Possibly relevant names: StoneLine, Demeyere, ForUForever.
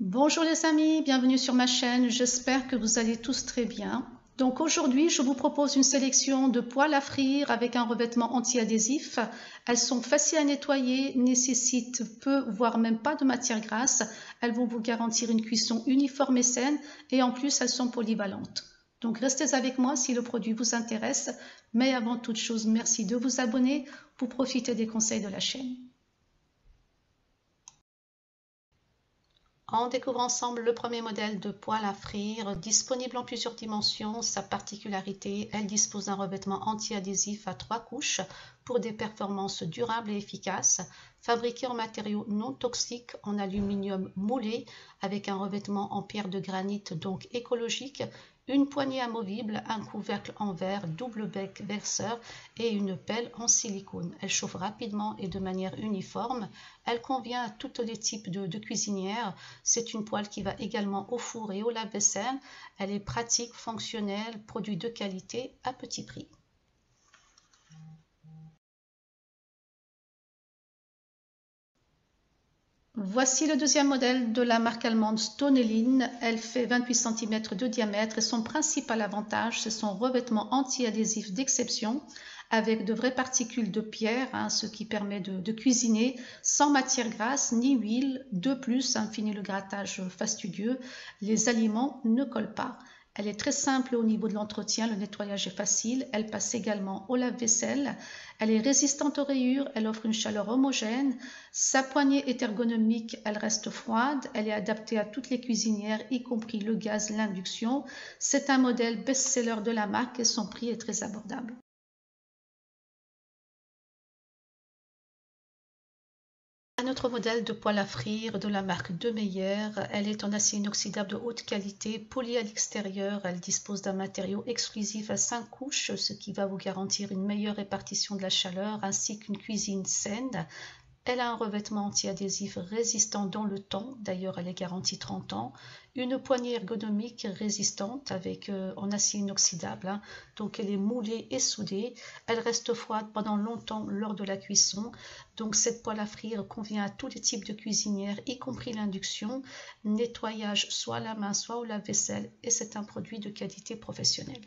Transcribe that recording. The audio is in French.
Bonjour les amis, bienvenue sur ma chaîne, j'espère que vous allez tous très bien. Donc aujourd'hui je vous propose une sélection de poêles à frire avec un revêtement anti-adhésif. Elles sont faciles à nettoyer, nécessitent peu voire même pas de matière grasse. Elles vont vous garantir une cuisson uniforme et saine et en plus elles sont polyvalentes. Donc restez avec moi si le produit vous intéresse, mais avant toute chose merci de vous abonner pour profiter des conseils de la chaîne. On découvre ensemble le premier modèle de poêle à frire, disponible en plusieurs dimensions. Sa particularité, elle dispose d'un revêtement anti-adhésif à 3 couches pour des performances durables et efficaces. Fabriqué en matériaux non toxiques, en aluminium moulé, avec un revêtement en pierre de granit, donc écologique, une poignée amovible, un couvercle en verre, double bec verseur et une pelle en silicone. Elle chauffe rapidement et de manière uniforme. Elle convient à tous les types de cuisinières. C'est une poêle qui va également au four et au lave-vaisselle. Elle est pratique, fonctionnelle, produit de qualité à petit prix. Voici le deuxième modèle de la marque allemande StoneLine. Elle fait 28 cm de diamètre et son principal avantage, c'est son revêtement anti-adhésif d'exception avec de vraies particules de pierre, ce qui permet de cuisiner sans matière grasse ni huile. De plus, fini le grattage fastidieux, les aliments ne collent pas. Elle est très simple au niveau de l'entretien, le nettoyage est facile, elle passe également au lave-vaisselle, elle est résistante aux rayures, elle offre une chaleur homogène, sa poignée est ergonomique, elle reste froide, elle est adaptée à toutes les cuisinières, y compris le gaz, l'induction. C'est un modèle best-seller de la marque et son prix est très abordable. Un autre modèle de poêle à frire de la marque Demeyere, elle est en acier inoxydable de haute qualité, polie à l'extérieur, elle dispose d'un matériau exclusif à 5 couches, ce qui va vous garantir une meilleure répartition de la chaleur ainsi qu'une cuisine saine. Elle a un revêtement anti-adhésif résistant dans le temps, d'ailleurs elle est garantie 30 ans, une poignée ergonomique résistante avec en acier inoxydable, donc elle est moulée et soudée, elle reste froide pendant longtemps lors de la cuisson, donc cette poêle à frire convient à tous les types de cuisinières, y compris l'induction, nettoyage soit à la main, soit au lave-vaisselle, et c'est un produit de qualité professionnelle.